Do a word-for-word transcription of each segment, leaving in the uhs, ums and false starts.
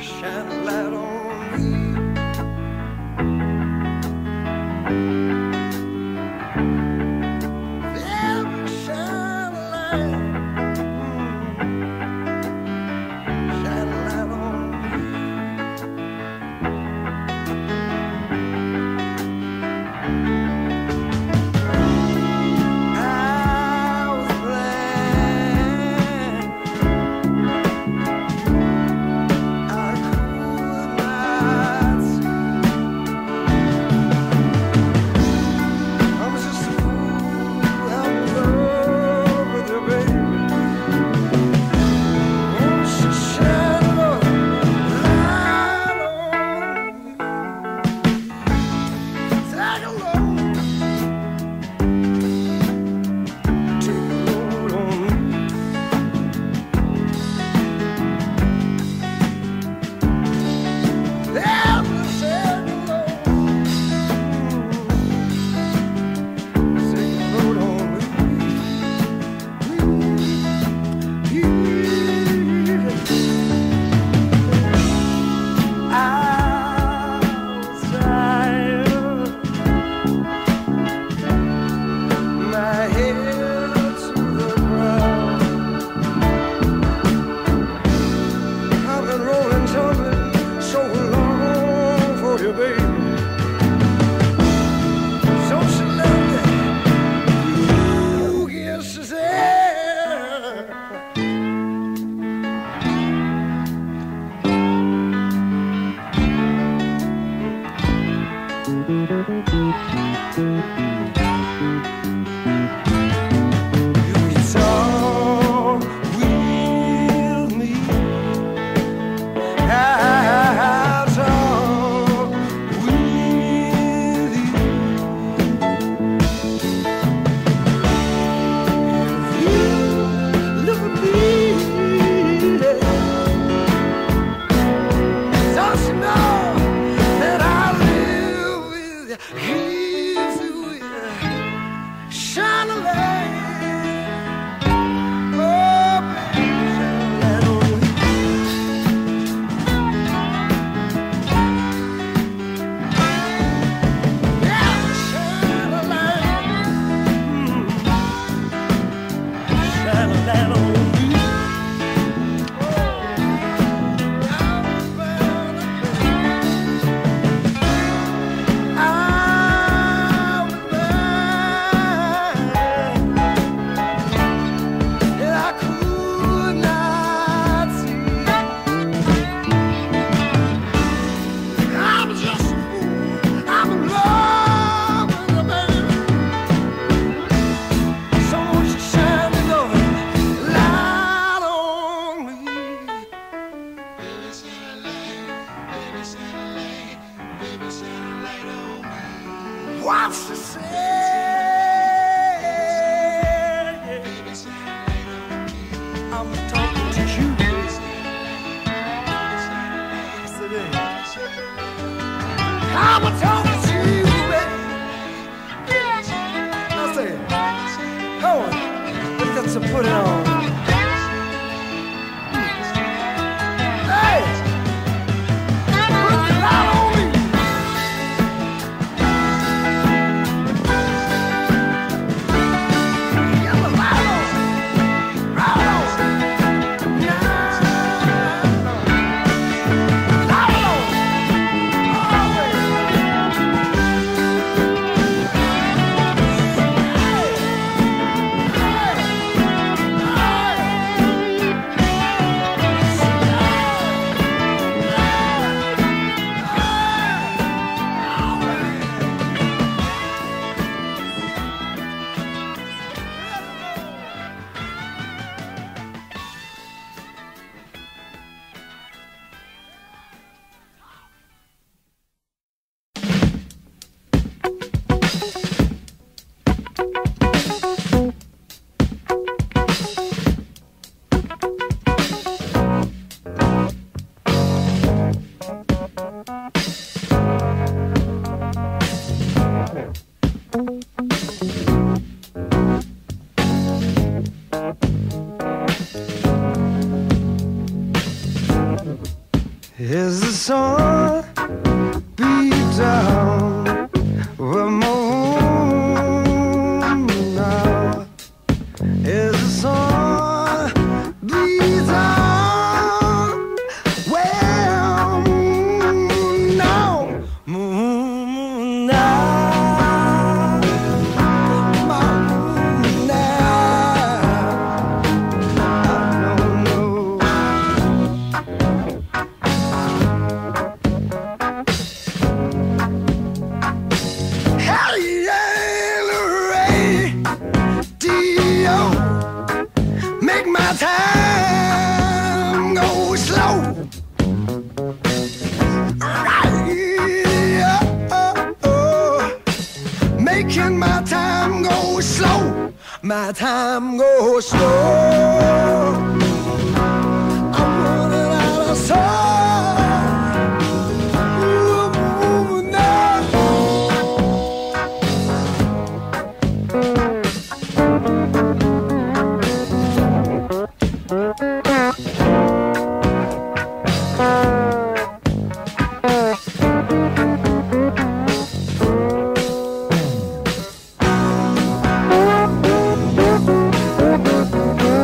shine light on me. What's to say? I'm talking to you today. I'm talking to you, baby. I say, oh, let's get to put it on. Is the sun beat down with moon now? Is the sun beat down well moon now? Moon now, my moon now. I don't know. Make my time go slow. Right, oh, oh. Making my time go slow. My time go slow. I'm running out of soul. Thank you.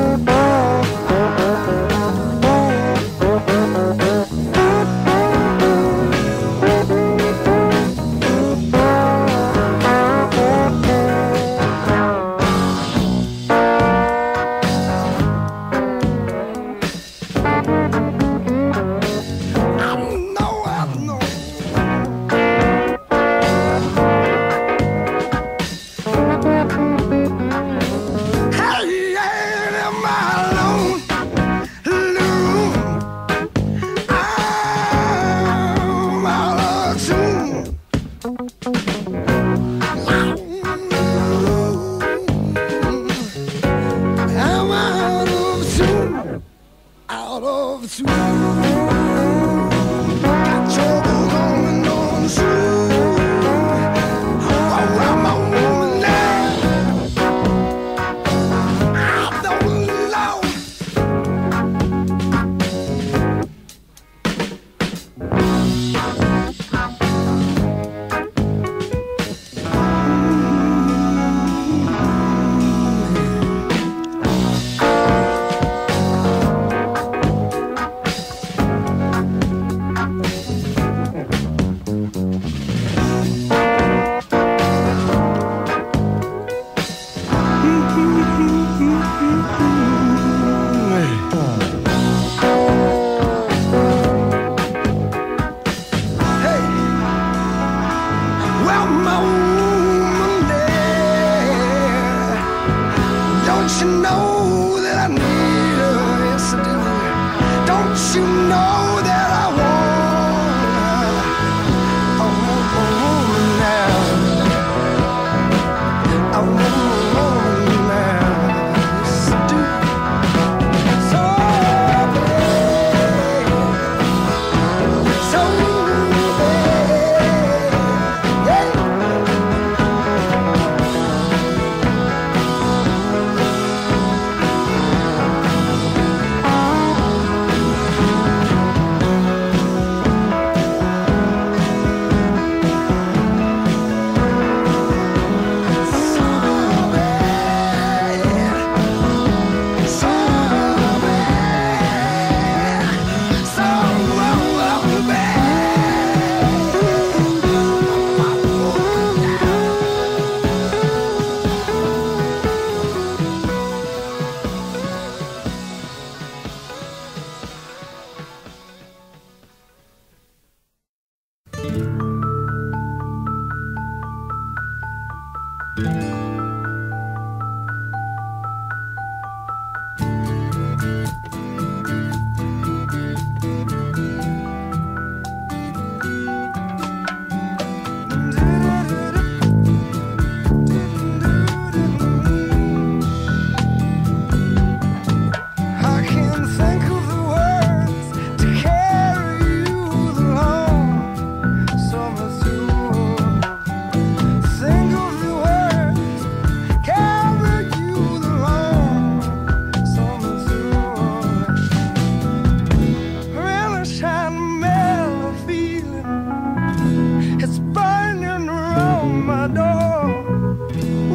feeling, it's burning around my door.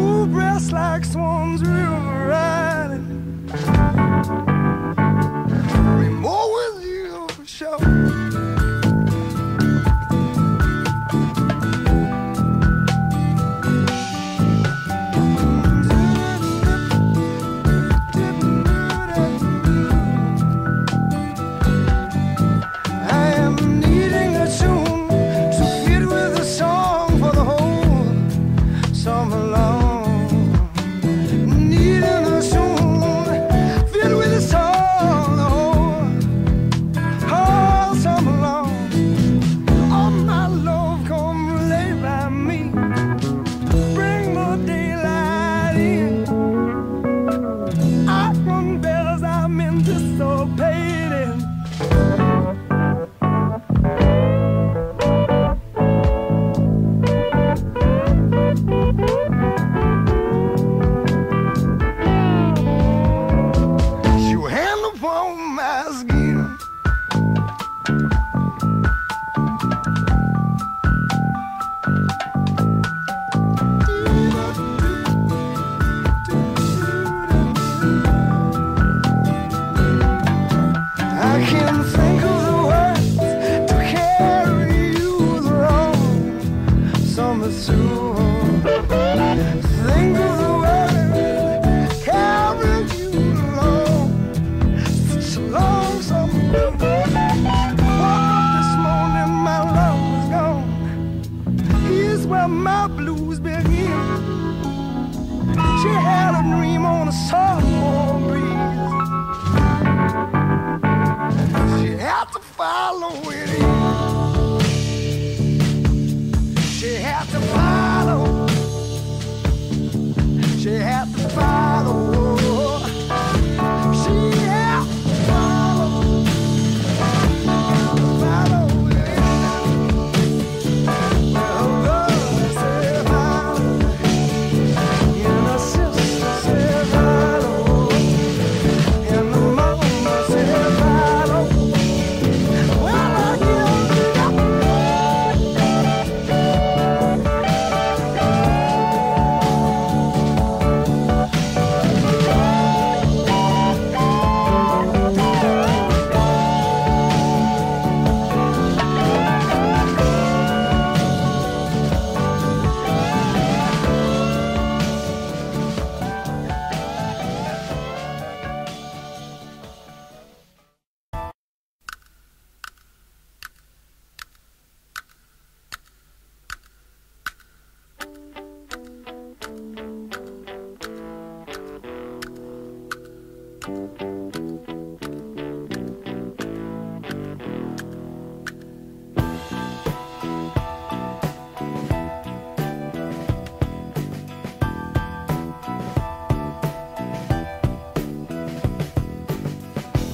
Ooh, breasts like swans, river riding. Be more with you for sure.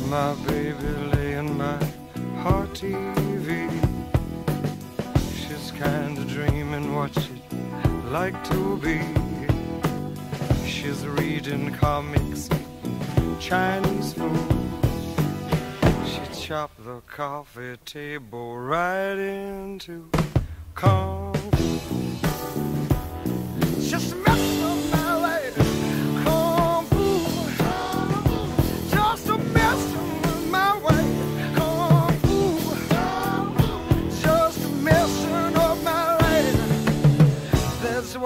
My baby lay in my heart T V. She's kinda dreaming what she'd like to be. She's reading comics, Chinese food. She chopped the coffee table right into Kung Fu. Just messed up my life, Kung Fu. Just a mess.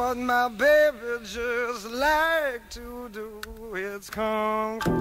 What my baby just like to do, it's kung fu.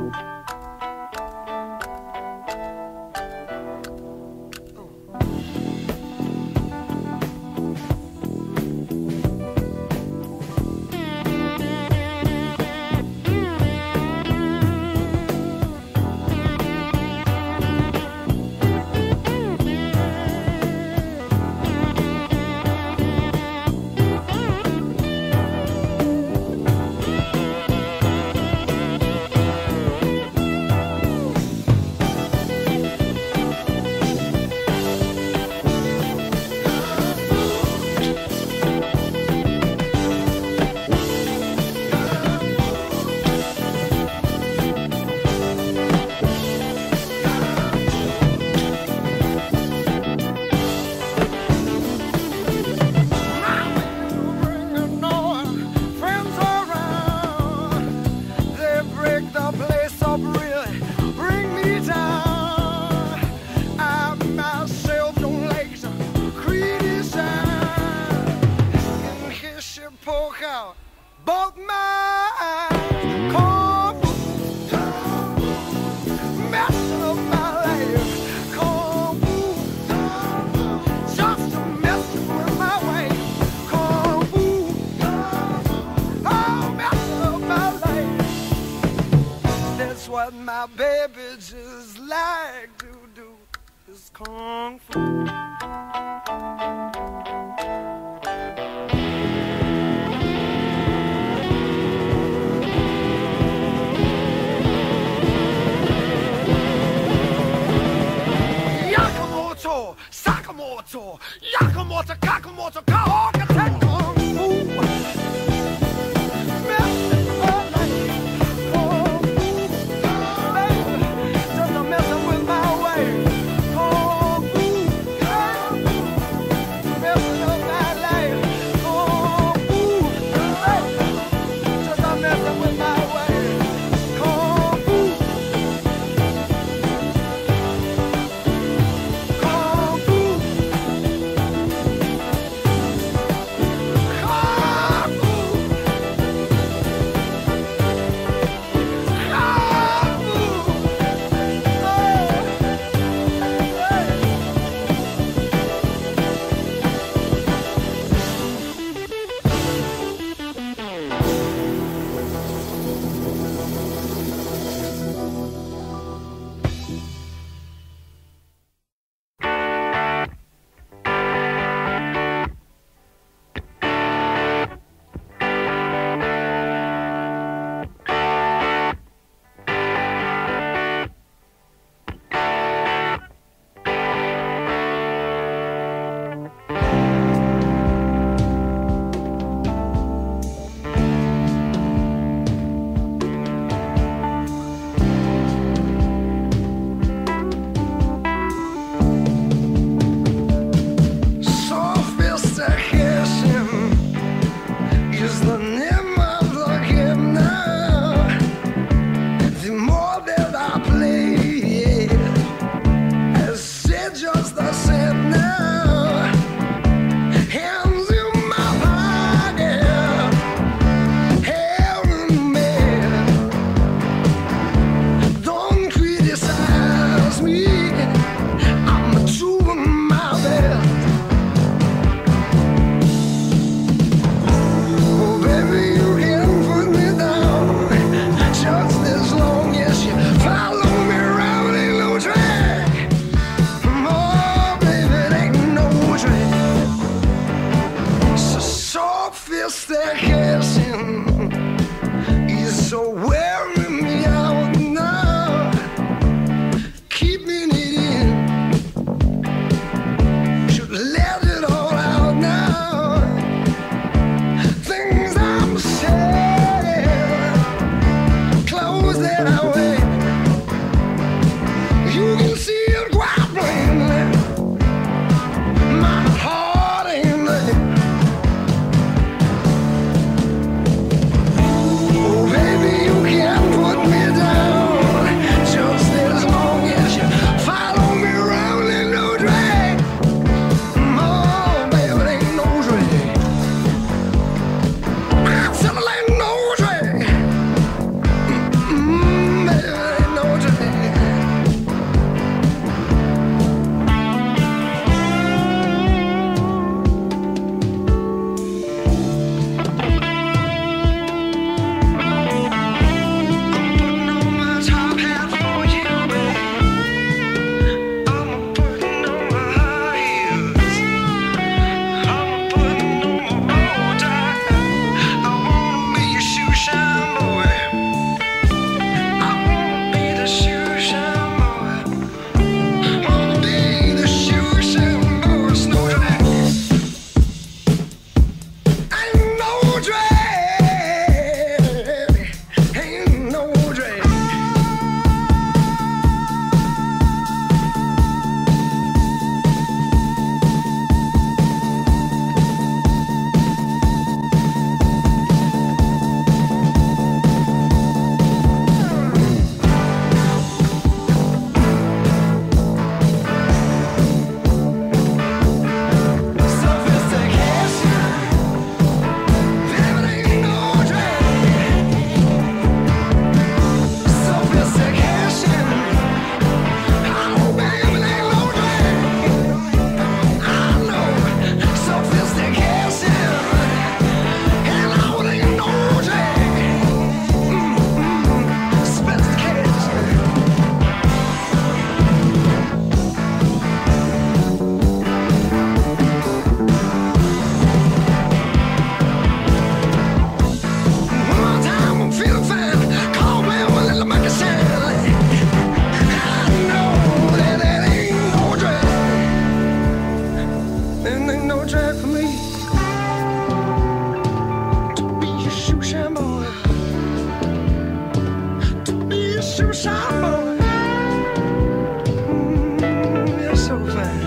What my baby just like to do is kung fu. Yakamoto, Sakamoto, Yakamoto, Kakamoto, Kahokate, kung fu. contract for me to be a shoe shine boy, to be a shoe shine boy. Mm, you're so fine.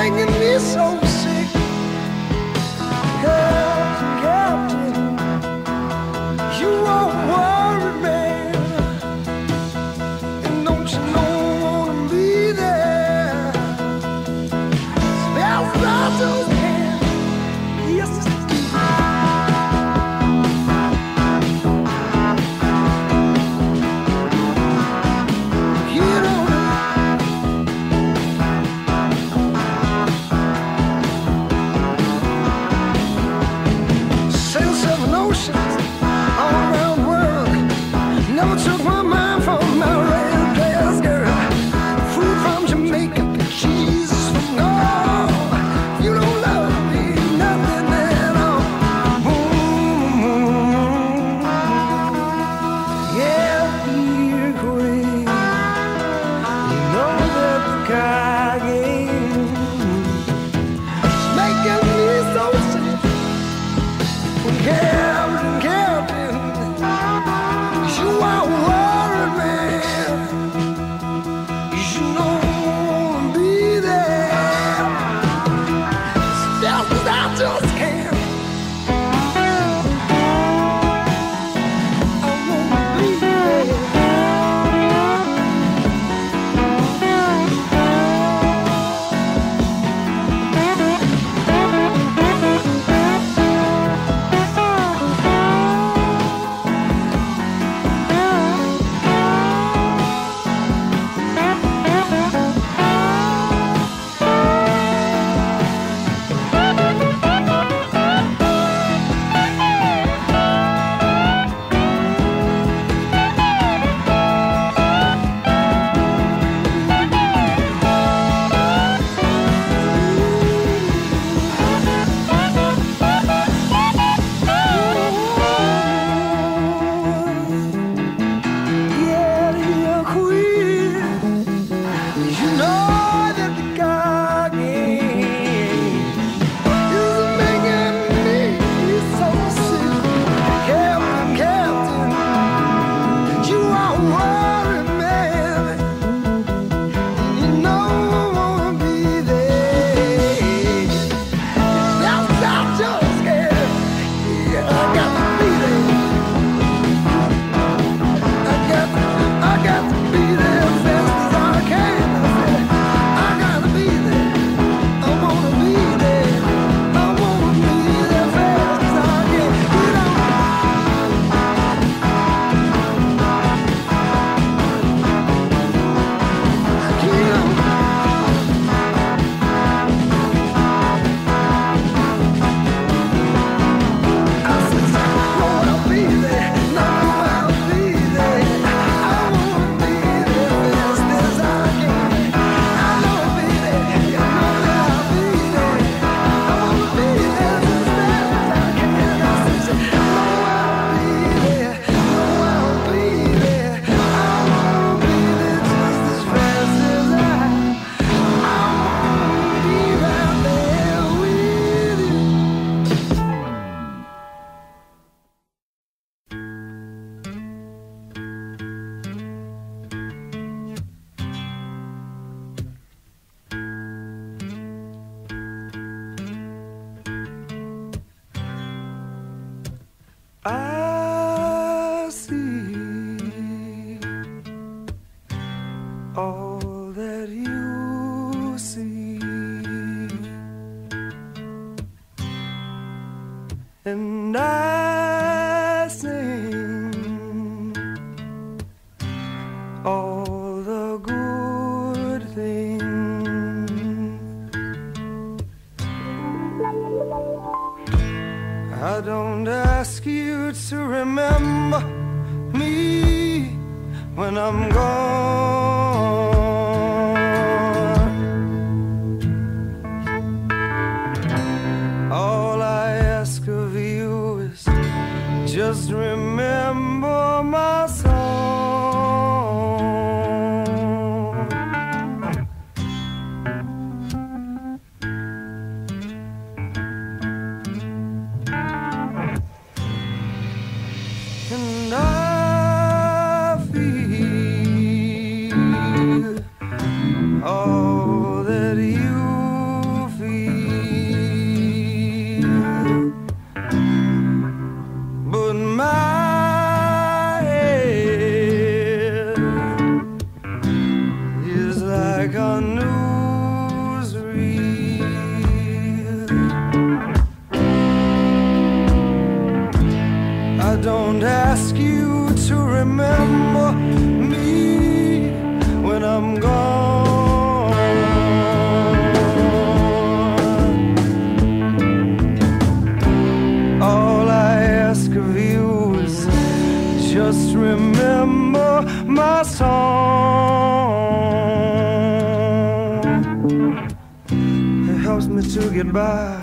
making me so sick. Captain, Captain, you won't worry, man. And don't you know I wanna be there? So there's lots of can. Yes, it's I don't ask you to remember me when I'm gone. All I ask of you is just remember my song. And I feel real. I don't ask you to remember me when I'm gone. Just remember my song. It helps me to get by.